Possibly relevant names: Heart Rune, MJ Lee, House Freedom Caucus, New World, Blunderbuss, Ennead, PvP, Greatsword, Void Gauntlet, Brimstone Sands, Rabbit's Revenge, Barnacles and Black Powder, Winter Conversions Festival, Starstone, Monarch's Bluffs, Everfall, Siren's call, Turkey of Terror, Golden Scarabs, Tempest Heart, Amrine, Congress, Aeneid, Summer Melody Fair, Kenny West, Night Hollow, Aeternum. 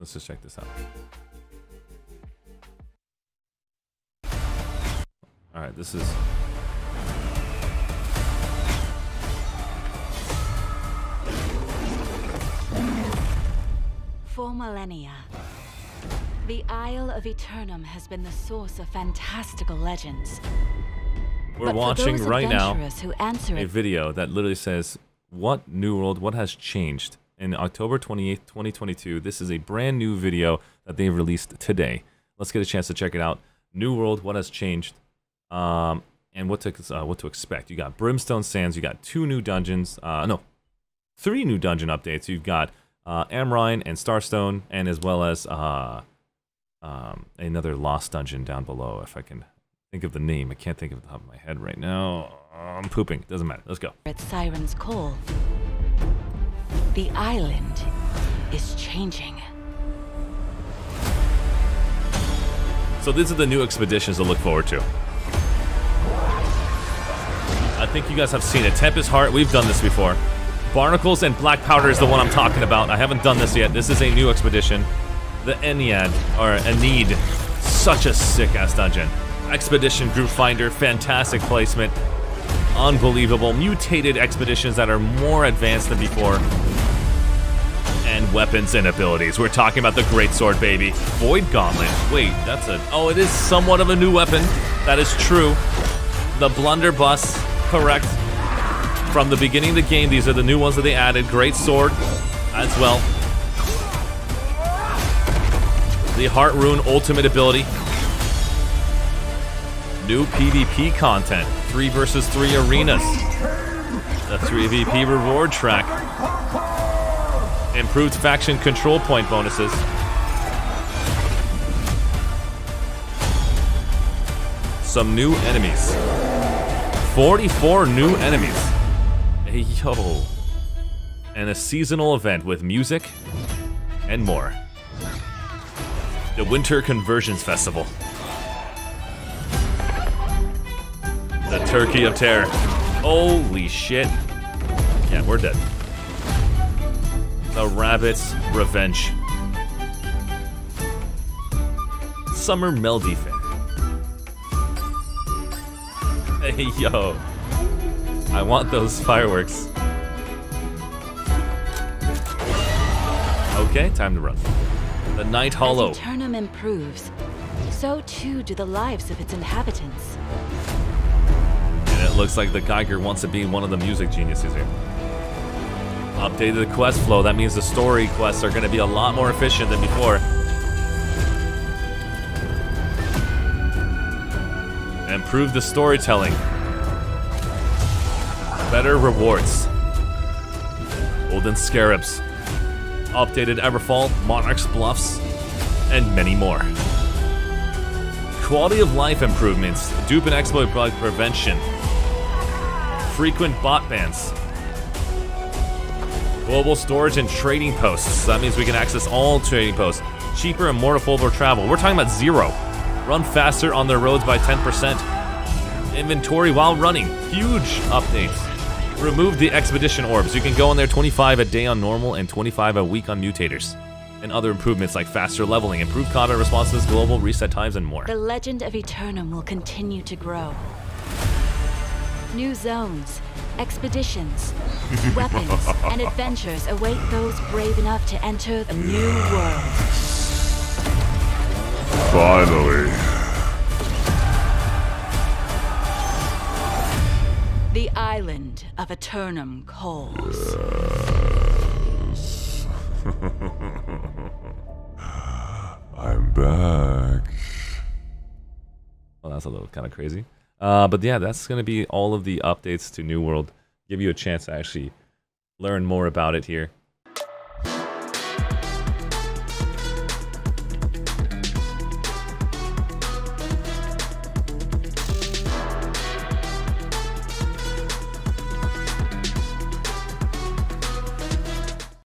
Let's just check this out. All right, this is... For millennia, the Isle of Aeternum has been the source of fantastical legends. We're watching right now a video that literally says, what New World, what has changed? In October 28th, 2022, this is a brand new video that they released today. Let's get a chance to check it out. New World, what has changed? And what to expect. You got Brimstone Sands, you got two new dungeons, no, three new dungeon updates. You've got Amrine and Starstone, and as well as another lost dungeon down below, if I can think of the name. I can't think of it off the top of my head right now. I'm pooping, doesn't matter, let's go. It's Siren's Call. The island is changing. So these are the new expeditions to look forward to. I think you guys have seen it. Tempest Heart, we've done this before. Barnacles and Black Powder is the one I'm talking about. I haven't done this yet. This is a new expedition. The Ennead, or Aeneid. Such a sick-ass dungeon. Expedition Group Finder, fantastic placement. Unbelievable. Mutated expeditions that are more advanced than before. And weapons and abilities. We're talking about the Greatsword, baby. Void Gauntlet. Wait, that's a... Oh, it is somewhat of a new weapon. That is true. The Blunderbuss... Correct. From the beginning of the game, these are the new ones that they added. Greatsword as well. The Heart Rune ultimate ability. New PvP content. 3 versus 3 arenas. The 3VP reward track. Improved faction control point bonuses. Some new enemies. 44 new enemies. Hey, yo. And a seasonal event with music and more. The Winter Conversions Festival. The Turkey of Terror. Holy shit. Yeah, we're dead. The Rabbit's Revenge. Summer Melody Fair. Hey, yo. I want those fireworks. Okay, time to run. The Night Hollow. As Aeternum improves, so too do the lives of its inhabitants. And it looks like the Geiger wants to be one of the music geniuses here. Updated the quest flow. That means the story quests are going to be a lot more efficient than before. Improve the storytelling. Better rewards. Golden Scarabs. Updated Everfall, Monarch's Bluffs, and many more. Quality of life improvements. Dupe and exploit bug prevention. Frequent bot bans. Global storage and trading posts. That means we can access all trading posts. Cheaper and more affordable travel. We're talking about zero. Run faster on their roads by 10%. Inventory while running. Huge updates. Remove the expedition orbs. You can go on there 25 a day on normal and 25 a week on mutators. And other improvements like faster leveling, improved combat responses, global reset times, and more. The legend of Aeternum will continue to grow. New zones, expeditions, weapons, and adventures await those brave enough to enter the new world. Finally. The island of Aeternum calls. Yes. I'm back. Well, that's a little kind of crazy. But yeah, that's going to be all of the updates to New World. Give you a chance to actually learn more about it here.